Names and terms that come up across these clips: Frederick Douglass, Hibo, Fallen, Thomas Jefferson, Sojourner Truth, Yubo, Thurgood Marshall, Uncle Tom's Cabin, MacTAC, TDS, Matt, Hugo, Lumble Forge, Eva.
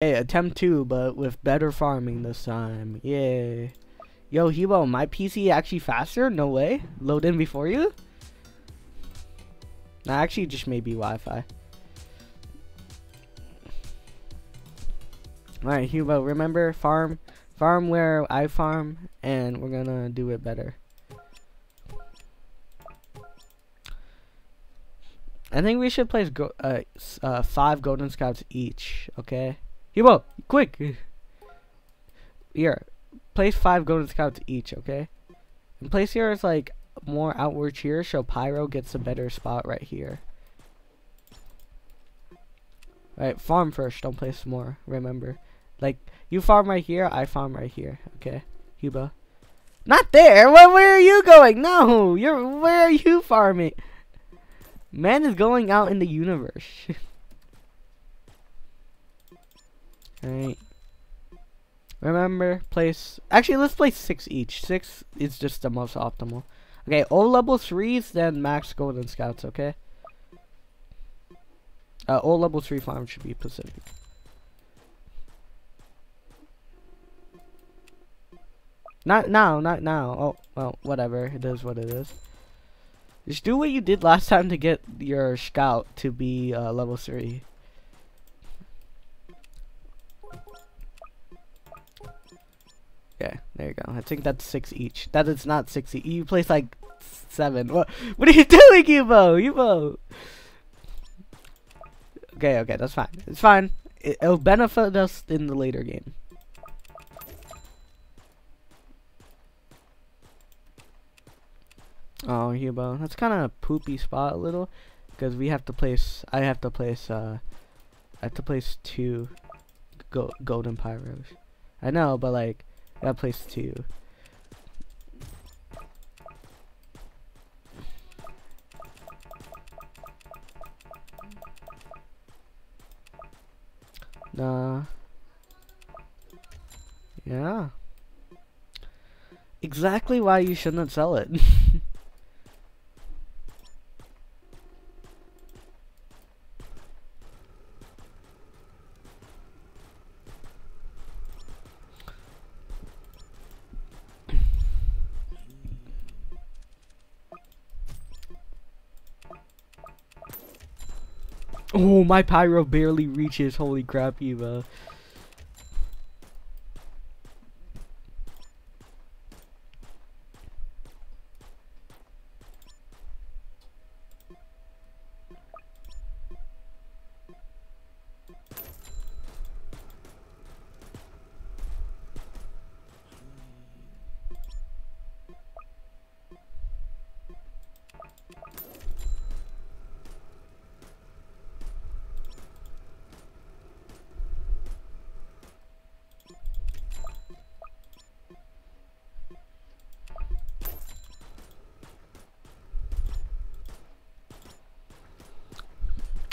Hey, attempt 2, but with better farming this time. Yay. Yo, Hibo, my PC actually faster? No way. Load in before you? Nah, actually just maybe Wi-Fi. Alright, Hugo, remember, farm where I farm, and we're gonna do it better. I think we should place 5 golden scouts each, okay? Hugo, quick! Here, place 5 golden scouts each, okay? And place here is like more outward cheer, so Pyro gets a better spot right here. Alright, farm first, don't place more, remember. Like, you farm right here, I farm right here. Okay, Hugo. Not there! Where are you going? No! Where are you farming? Man is going out in the universe. Alright. Remember, place... Actually, let's place 6 each. 6 is just the most optimal. Okay, all level 3s, then max golden scouts, okay? All level 3 farms should be Pacific. Not now. Oh, well, whatever. It is what it is. Just do what you did last time to get your scout to be level 3. Okay, there you go. I think that's 6 each. That is not 6 each. You place like 7. What are you doing, Yubo? Yubo! Okay, that's fine. It's fine. It'll benefit us in the later game. Oh, Hugo, that's kind of a poopy spot a little, because we have to place. I have to place 2 golden pyros. I know, but like, I gotta place 2. Yeah. Exactly why you shouldn't sell it. Oh, my pyro barely reaches. Holy crap, Eva.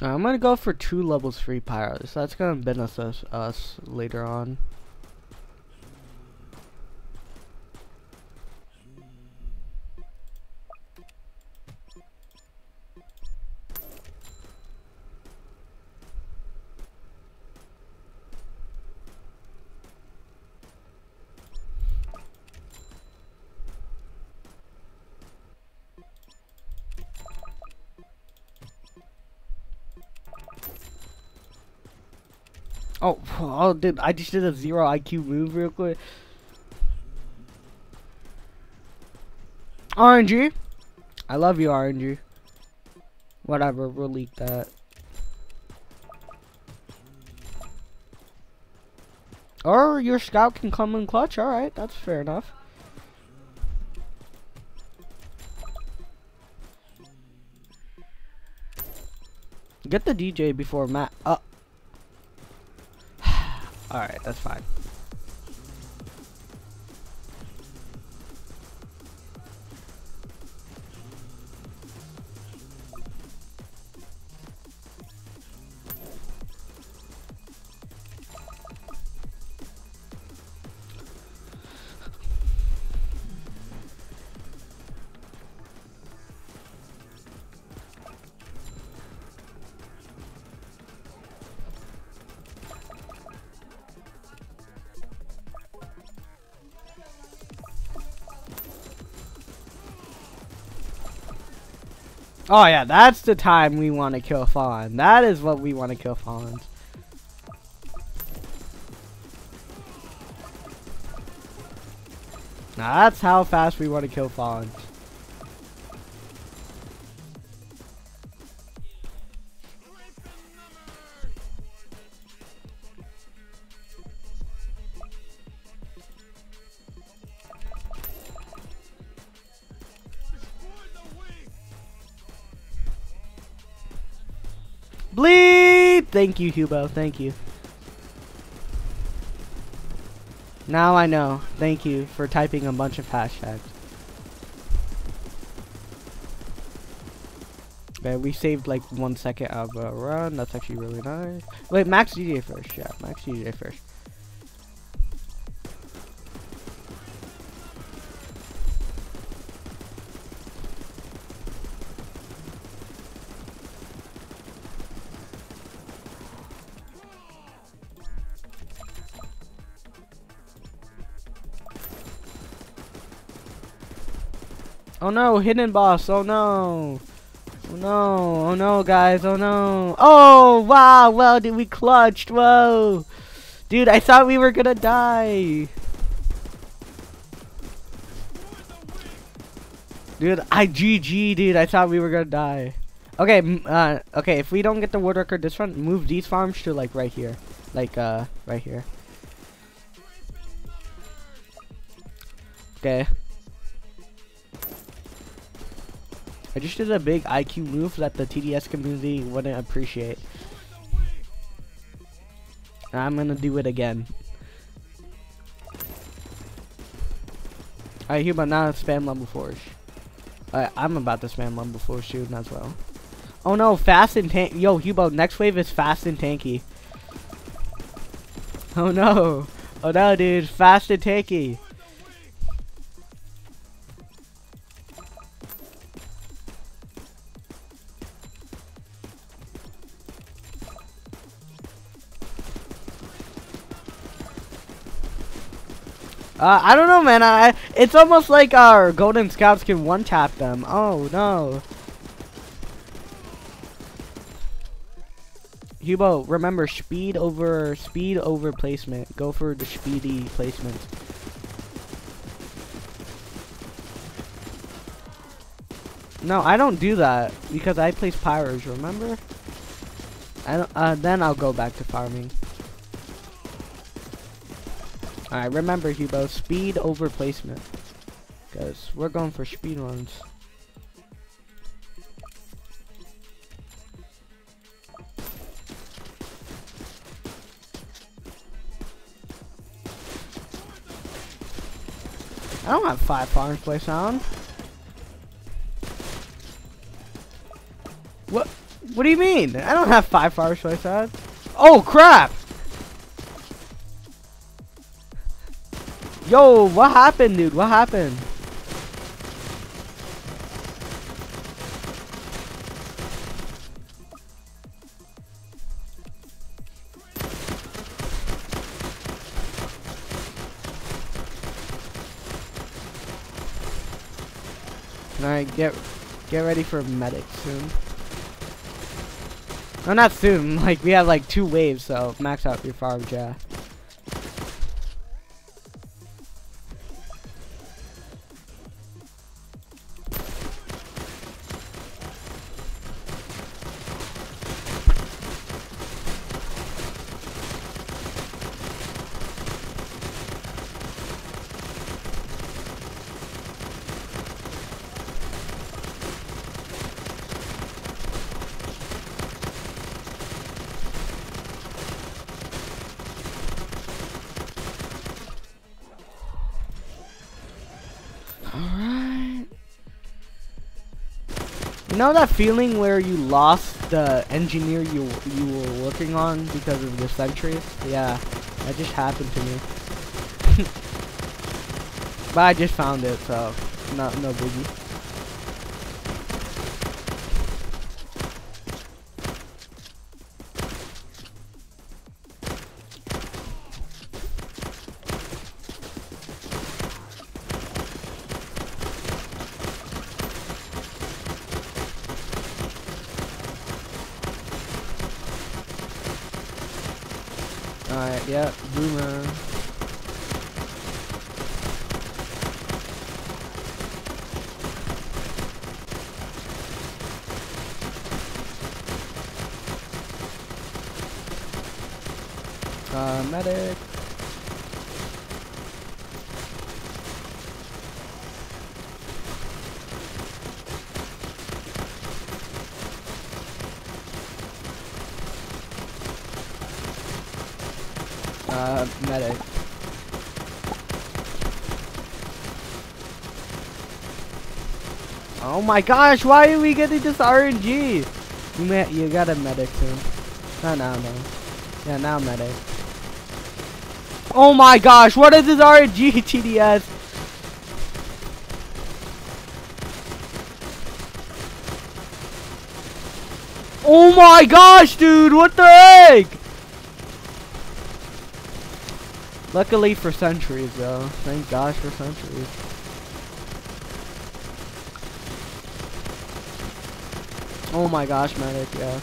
I'm gonna go for 2 levels 3 pyros. That's gonna benefit us later on. Oh, dude, I just did a 0 IQ move real quick. RNG. I love you, RNG. Whatever, we'll leak that. Or your scout can come in clutch. Alright, that's fair enough. Get the DJ before Matt. Alright, that's fine. Oh yeah, that's the time we want to kill Fallen. That is what we want to kill Fallen. Now that's how fast we want to kill Fallen. Bleep! Thank you, Hugo. Thank you. Now I know. Thank you for typing a bunch of hashtags. Okay, we saved like 1 second of a run. That's actually really nice. Wait, Max DJ first. Yeah, Max DJ first. Oh no, hidden boss, oh no. Oh no, oh no guys, oh no. Oh wow, well did we clutched, whoa. Dude, I thought we were gonna die. Dude, I GG dude, I thought we were gonna die. Okay, okay, if we don't get the woodworker this one, move these farms to like right here. Like right here. Okay. I just did a big IQ move that the TDS community wouldn't appreciate. And I'm gonna do it again. Alright, Hugo, now spam Lumble Forge. Alright, I'm about to spam Lumble Forge soon as well. Oh no, fast and tank. Yo, Hugo, next wave is fast and tanky. Oh no. Oh no, dude. Fast and tanky. I don't know, man. It's almost like our golden scouts can one-tap them. Oh, no. Hugo, remember, speed over placement. Go for the speedy placement. No, I don't do that because I place pyros, remember? I don't, then I'll go back to farming. Alright, remember Hugo, speed over placement. Because we're going for speed runs. I don't have 5 farms placed on. What do you mean? I don't have 5 farms placed on. Oh crap! Yo, what happened, dude? What happened? Alright, get ready for medic soon. No, not soon. Like, we have like 2 waves, so max out your farm, yeah. You know that feeling where you lost the engineer you were working on because of the sentries? Yeah, that just happened to me. But I just found it, so no biggie. Alright, yeah, boomer. Medic. Medic. Oh my gosh, why are we getting this RNG? You got a medic soon. Not now, man. Yeah, now medic. Oh my gosh, what is this RNG TDS? Oh my gosh, dude, what the heck? Luckily for sentries, though. Thank gosh for sentries. Oh my gosh, medic, yeah.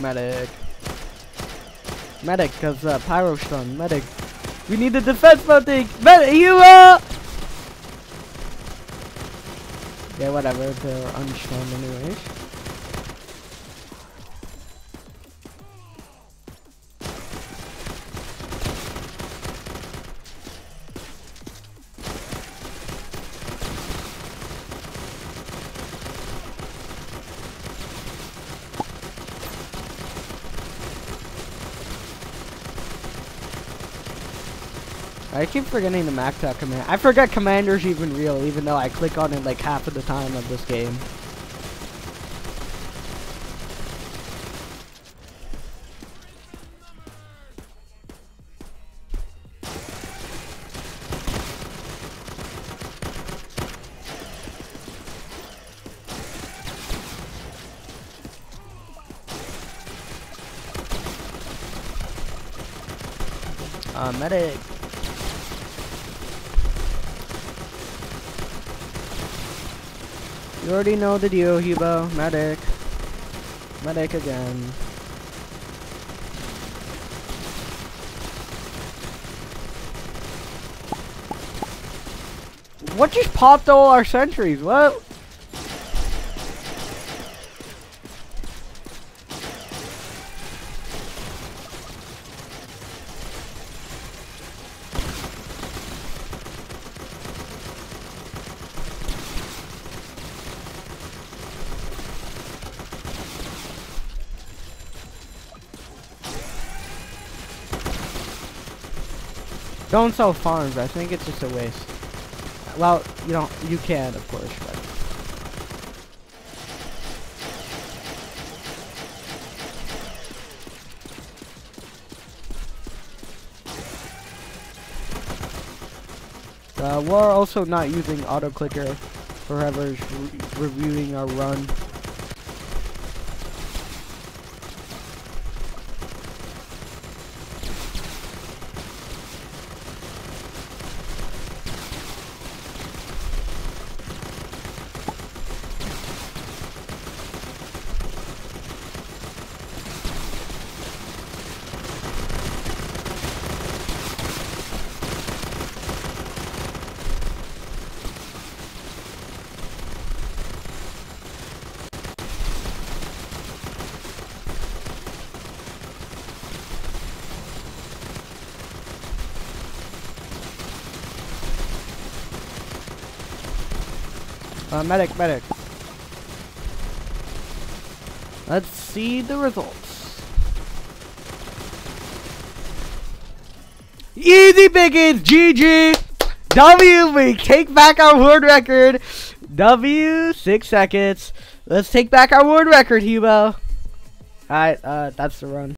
Medic. Medic, cause pyro stun. Medic. We need the defense mounting. Medic, you up! Yeah, whatever. They're unstunned anyways. I keep forgetting the MacTAC command. I forget commander's even real, even though I click on it like half of the time of this game. Medic. You already know the deal, Hibo. Medic. Medic again. What just popped all our sentries? What? Don't sell farms. I think it's just a waste. Well, you don't. You can, of course. But. We're also not using auto clicker for whoever's reviewing our run. Medic, medic. Let's see the results. Easy pickings, GG. W, we take back our world record. W, 6 seconds. Let's take back our world record, Hugo. Alright, that's the run.